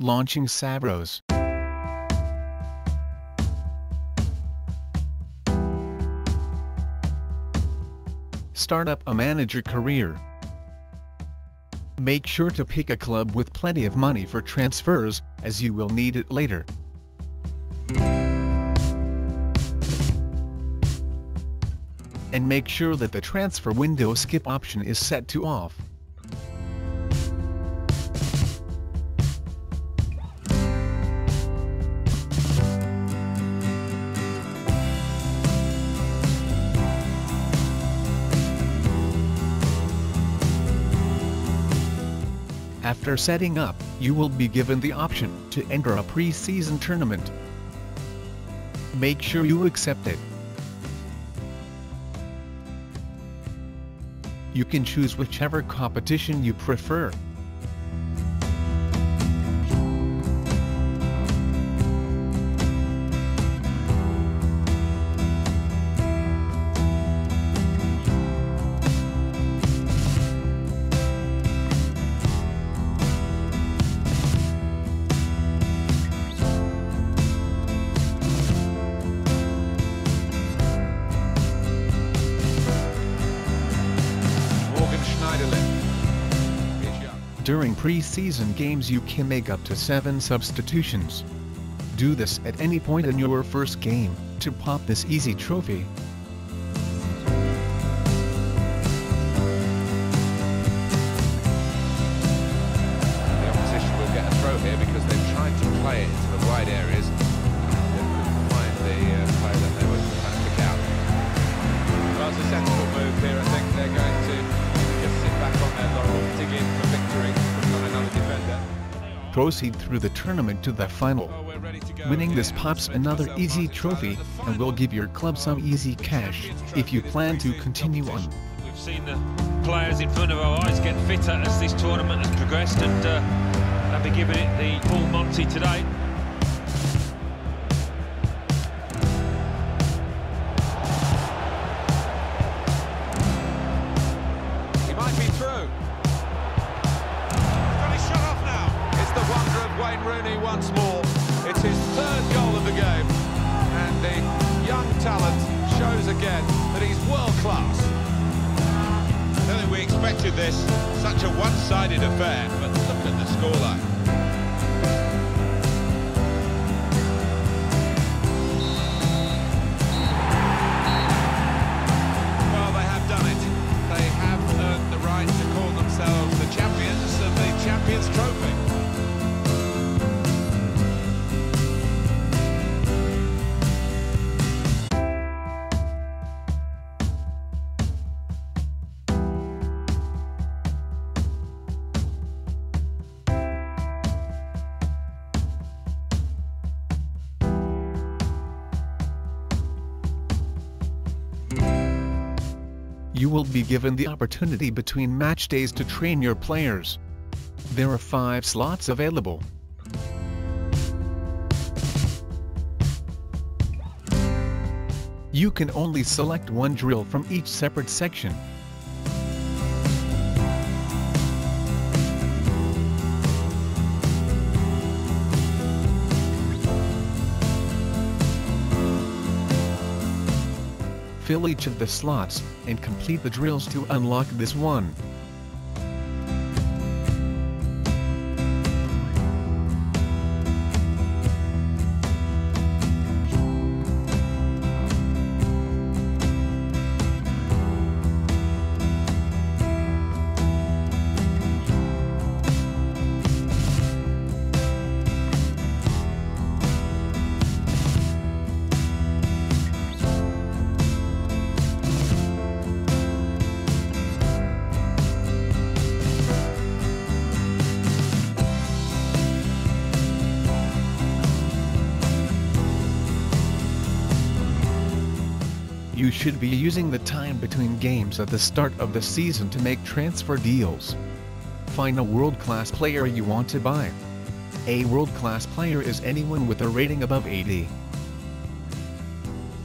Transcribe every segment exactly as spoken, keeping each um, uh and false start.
launching Sabros. Start up a manager career. Make sure to pick a club with plenty of money for transfers, as you will need it later. And make sure that the transfer window skip option is set to off. After setting up, you will be given the option to enter a pre-season tournament. Make sure you accept it. You can choose whichever competition you prefer. During pre-season games you can make up to seven substitutions. Do this at any point in your first game, to pop this easy trophy. The opposition will get a throw here because they've tried to play it into the wide areas. They couldn't find the uh, play that they were trying to pick out. Well, it's a sensible move here. I think they're going to just sit back on their laurels to give them proceed through the tournament to the final. Winning this pops another easy trophy and will give your club some easy cash if you plan to continue on. We've seen the players in front of our eyes get fitter as this tournament has progressed, and uh, they'll be giving it the full Monty today. He might be through. Rooney once more. It's his third goal of the game, and the young talent shows again that he's world class. I don't think we expected this, such a one-sided affair, but look at the scoreline. Well, they have done it. They have earned the right to call themselves the champions of the Champions Trophy. You will be given the opportunity between match days to train your players. There are five slots available. You can only select one drill from each separate section. Fill each of the slots, and complete the drills to unlock this one. You should be using the time between games at the start of the season to make transfer deals. Find a world-class player you want to buy. A world-class player is anyone with a rating above eighty.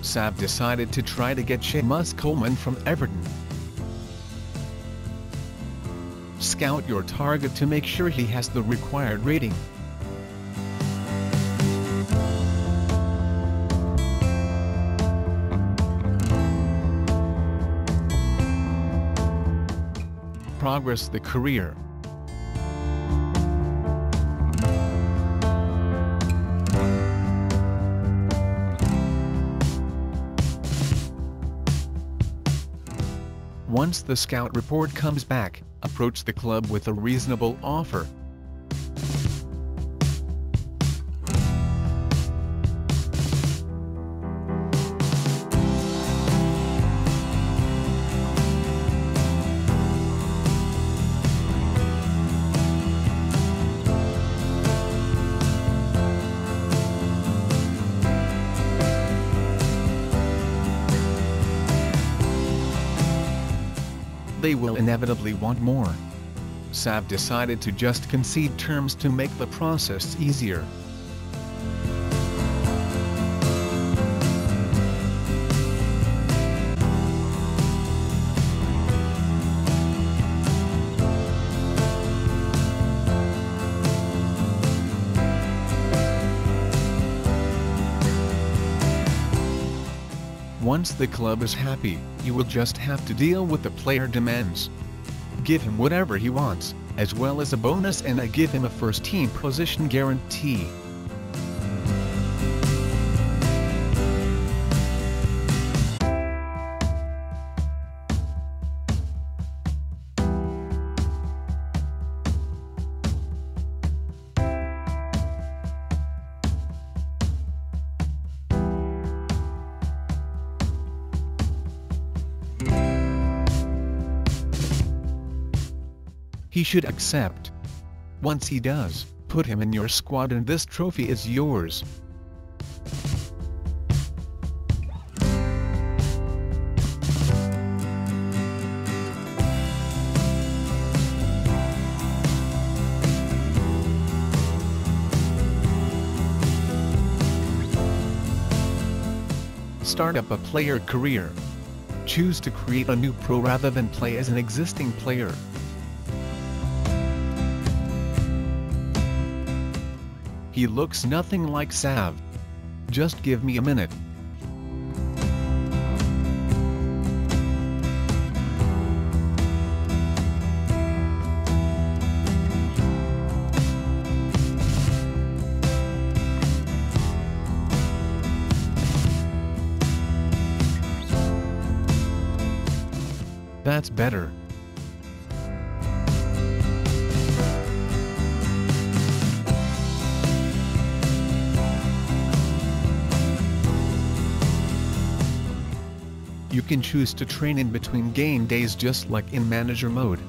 Sab decided to try to get Seamus Coleman from Everton. Scout your target to make sure he has the required rating. progress the career. Once the scout report comes back, approach the club with a reasonable offer. They will inevitably want more. Sabros decided to just concede terms to make the process easier. Once the club is happy, you will just have to deal with the player demands. Give him whatever he wants, as well as a bonus, and I give him a first-team position guarantee. He should accept. Once he does, put him in your squad and this trophy is yours. Start up a player career. Choose to create a new pro rather than play as an existing player. He looks nothing like Sav. Just give me a minute. That's better. You can choose to train in between game days just like in manager mode.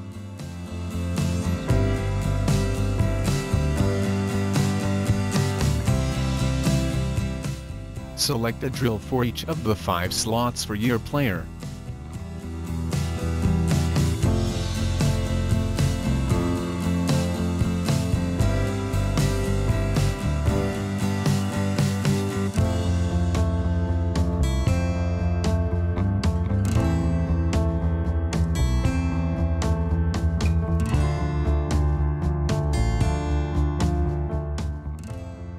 Select a drill for each of the five slots for your player.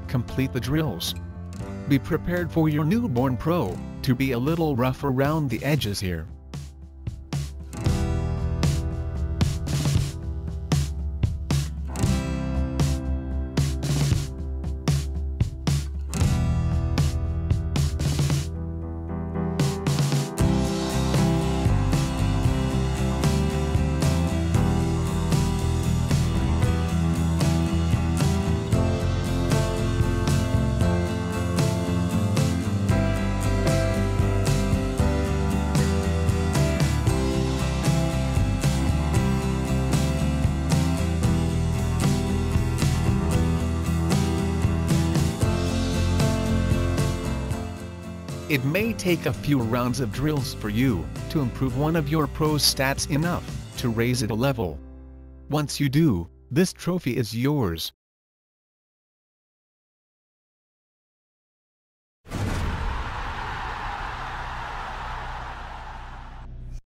Complete the drills. Be prepared for your newborn pro to be a little rough around the edges here. It may take a few rounds of drills for you to improve one of your pro stats enough to raise it a level. Once you do, this trophy is yours.